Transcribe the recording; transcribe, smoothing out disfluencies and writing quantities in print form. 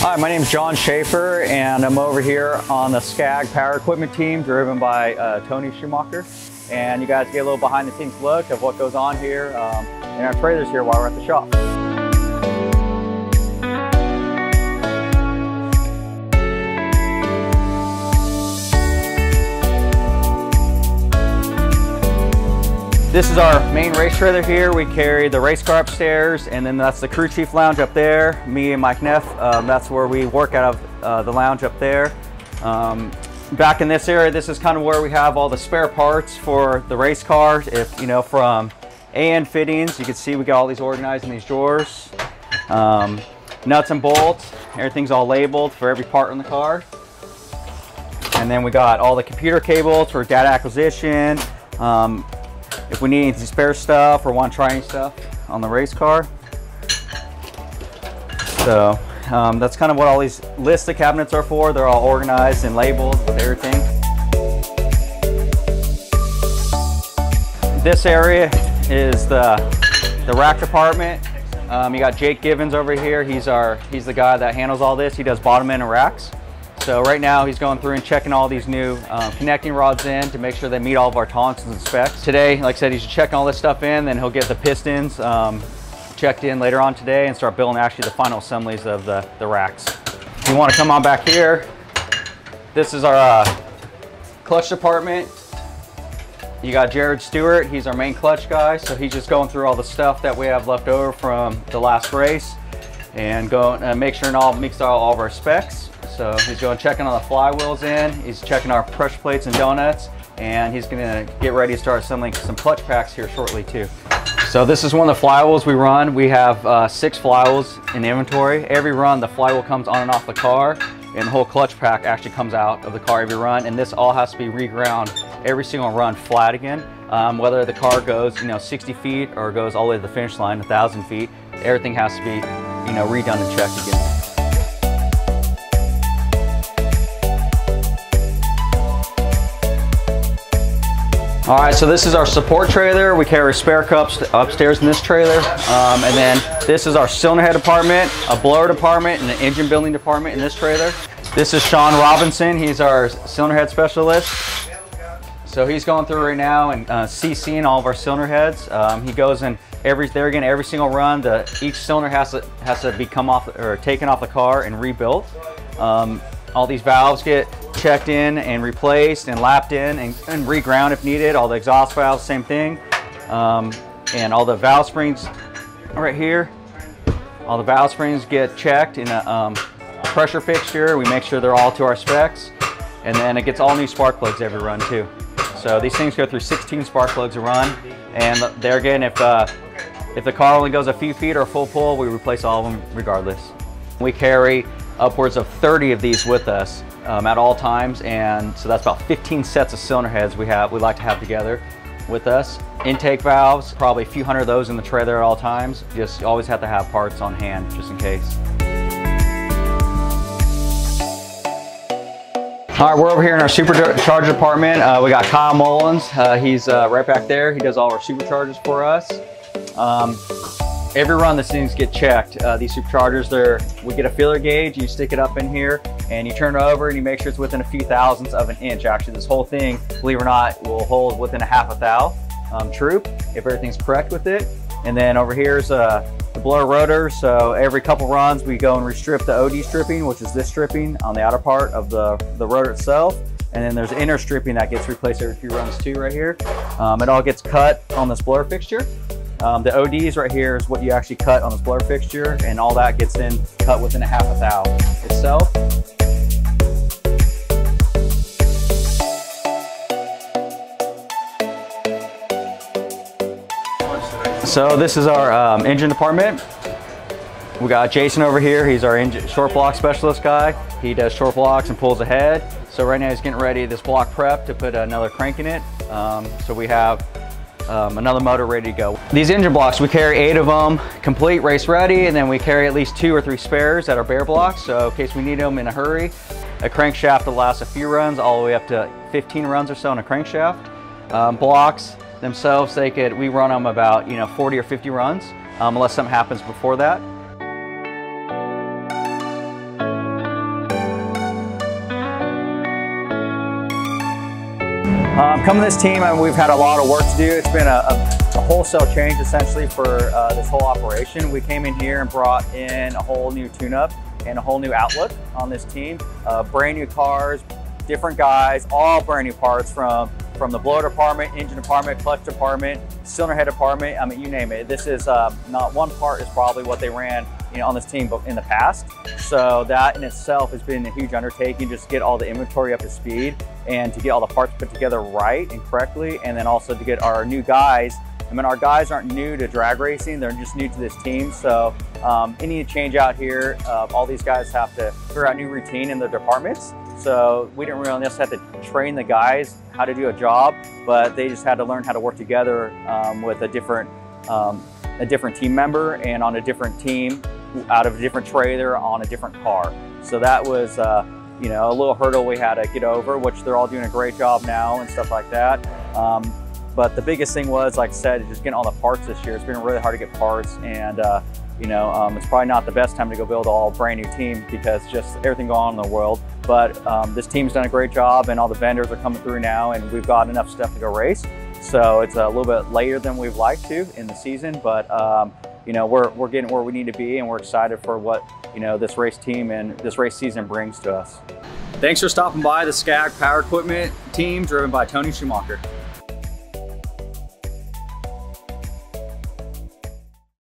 Hi, my name is Jon Schaffer, and I'm over here on the Scag Power Equipment team, driven by Tony Schumacher. And you guys get a little behind-the-scenes look of what goes on here in our trailers here while we're at the shop. This is our main race trailer here. We carry the race car upstairs, and then that's the crew chief lounge up there. Me and Mike Neff, that's where we work out of the lounge up there. Back in this area, this is kind of where we have all the spare parts for the race car. If you know, from AN fittings, you can see we got all these organized in these drawers. Nuts and bolts, everything's all labeled for every part on the car. And then we got all the computer cables for data acquisition. If we need any spare stuff or want to try any stuff on the race car. So that's kind of what all these lists of cabinets are for. They're all organized and labeled with everything. This area is the rack department. You got Jake Givens over here. He's the guy that handles all this. He does bottom end of racks. So right now he's going through and checking all these new connecting rods in to make sure they meet all of our tolerances and specs. Today, like I said, he's checking all this stuff in, then he'll get the pistons checked in later on today and start building actually the final assemblies of the racks. If you want to come on back here, this is our clutch department. You got Jared Stewart, he's our main clutch guy. So he's just going through all the stuff that we have left over from the last race and going make sure it all meets all of our specs. So he's going checking all the flywheels in, he's checking our pressure plates and donuts, and he's gonna get ready to start assembling some clutch packs here shortly too. So this is one of the flywheels we run. We have 6 flywheels in the inventory. Every run the flywheel comes on and off the car, and the whole clutch pack actually comes out of the car every run, and this all has to be reground every single run flat again. Whether the car goes 60 feet or goes all the way to the finish line, 1,000 feet, everything has to be redone and checked again. All right, so this is our support trailer. We carry spare cups upstairs in this trailer. And then this is our cylinder head department, a blower department, and an engine building department in this trailer. This is Sean Robinson. He's our cylinder head specialist. So he's going through right now and CCing all of our cylinder heads. He goes in every single run. Each cylinder has to be taken off the car and rebuilt. All these valves get checked in and replaced and lapped in and reground if needed. All the exhaust valves, same thing. And all the valve springs right here. All the valve springs get checked in a pressure fixture. We make sure they're all to our specs. And then it gets all new spark plugs every run too. So these things go through 16 spark plugs a run. And there again, if the car only goes a few feet or full pull, we replace all of them regardless. We carry upwards of 30 of these with us at all times, and so that's about 15 sets of cylinder heads we like to have together with us. Intake valves, probably a few hundred of those in the trailer at all times. Just always have to have parts on hand just in case. All right, we're over here in our supercharger department. We got Kyle Mullins. He's right back there. He does all our superchargers for us. Every run these things get checked. These superchargers, we get a feeler gauge, you stick it up in here and you turn it over and you make sure it's within a few thousandths of an inch. Actually, this whole thing, believe it or not, will hold within a half a thou troop if everything's correct with it. And then over here's the blower rotor. So every couple runs we go and restrip the OD stripping, which is this stripping on the outer part of the rotor itself. And then there's inner stripping that gets replaced every few runs too right here. It all gets cut on this blower fixture. The ODs right here is what you actually cut on this blower fixture, and all that gets then cut within a half a thou itself. So this is our engine department. We got Jason over here. He's our engine short block specialist guy. He does short blocks and pulls ahead. So right now he's getting ready this block prep to put another crank in it. So we have another motor ready to go. These engine blocks, we carry 8 of them complete race ready, and then we carry at least 2 or 3 spares that are bare blocks, so in case we need them in a hurry. A crankshaft that lasts a few runs, all the way up to 15 runs or so in a crankshaft. Blocks themselves, we run them about 40 or 50 runs, unless something happens before that. Coming to this team, I mean, we've had a lot of work to do. It's been a wholesale change essentially for this whole operation. We came in here and brought in a whole new tune-up and a whole new outlook on this team. Brand new cars, different guys, all brand new parts from the blower department, engine department, clutch department, cylinder head department. I mean, you name it. This is not one part is probably what they ran on this team in the past. So that in itself has been a huge undertaking, just to get all the inventory up to speed and to get all the parts put together right and correctly. And then also to get our new guys. I mean, our guys aren't new to drag racing. They're just new to this team. So any change out here, all these guys have to figure out new routine in their departments. So we didn't really just have to train the guys how to do a job, but they just had to learn how to work together with a different team member and on a different team, out of a different trailer, on a different car. So that was a little hurdle we had to get over, which they're all doing a great job now and stuff like that. But the biggest thing was, like I said, just getting all the parts this year. It's been really hard to get parts, and it's probably not the best time to go build all brand new team because just everything going on in the world. But this team's done a great job, and all the vendors are coming through now, and we've got enough stuff to go race. So it's a little bit later than we've liked to in the season, but we're getting where we need to be, and we're excited for what this race team and this race season brings to us. Thanks for stopping by the Scag Power Equipment team, driven by Tony Schumacher.